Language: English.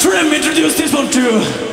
Trym introduced this one to you.